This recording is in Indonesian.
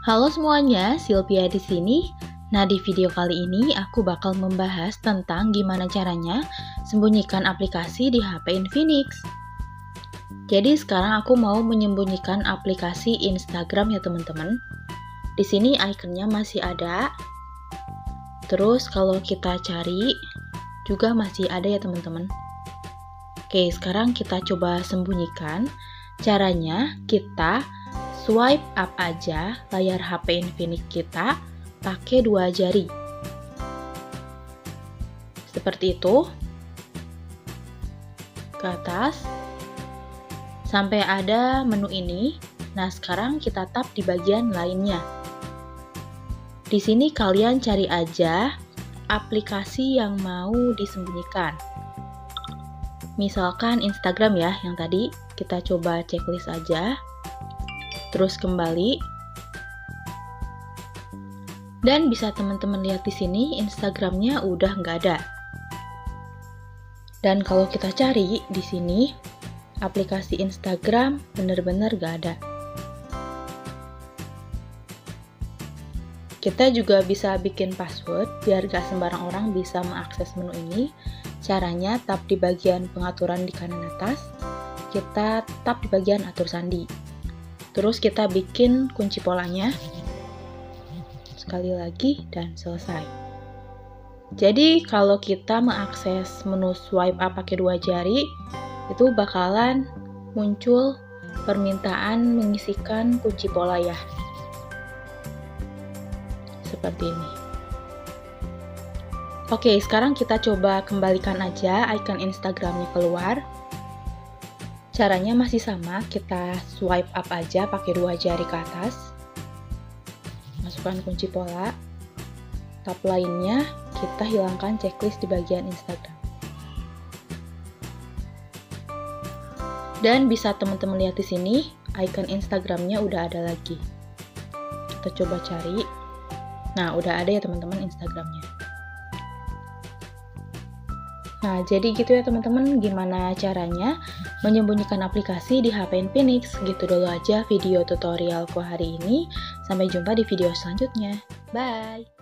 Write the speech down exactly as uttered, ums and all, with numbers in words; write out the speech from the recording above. Halo semuanya, Sylvia di sini. Nah, di video kali ini aku bakal membahas tentang gimana caranya sembunyikan aplikasi di H P Infinix. Jadi sekarang aku mau menyembunyikan aplikasi Instagram ya teman-teman. Di sini ikonnya masih ada. Terus kalau kita cari juga masih ada ya teman-teman. Oke, sekarang kita coba sembunyikan. Caranya kita swipe up aja layar H P Infinix kita pakai dua jari. Seperti itu. Ke atas. Sampai ada menu ini. Nah, sekarang kita tap di bagian lainnya. Di sini kalian cari aja aplikasi yang mau disembunyikan. Misalkan Instagram ya, yang tadi kita coba checklist aja. Terus kembali. Dan bisa teman-teman lihat di sini Instagramnya udah nggak ada. Dan kalau kita cari di sini aplikasi Instagram bener-bener nggak ada. Kita juga bisa bikin password biar nggak sembarang orang bisa mengakses menu ini. Caranya tap di bagian pengaturan di kanan atas. Kita tap di bagian atur sandi. Terus kita bikin kunci polanya sekali lagi dan selesai. Jadi kalau kita mengakses menu swipe up pakai dua jari, itu bakalan muncul permintaan mengisikan kunci pola ya. Seperti ini. Oke, sekarang kita coba kembalikan aja icon Instagramnya keluar. Caranya masih sama, kita swipe up aja pakai dua jari ke atas. Masukkan kunci pola. Tab lainnya, kita hilangkan checklist di bagian Instagram. Dan bisa teman-teman lihat di sini, icon Instagramnya udah ada lagi. Kita coba cari. Nah, udah ada ya teman-teman Instagramnya. Nah, jadi gitu ya teman-teman, gimana caranya menyembunyikan aplikasi di H P Infinix. Gitu dulu aja video tutorialku hari ini. Sampai jumpa di video selanjutnya. Bye!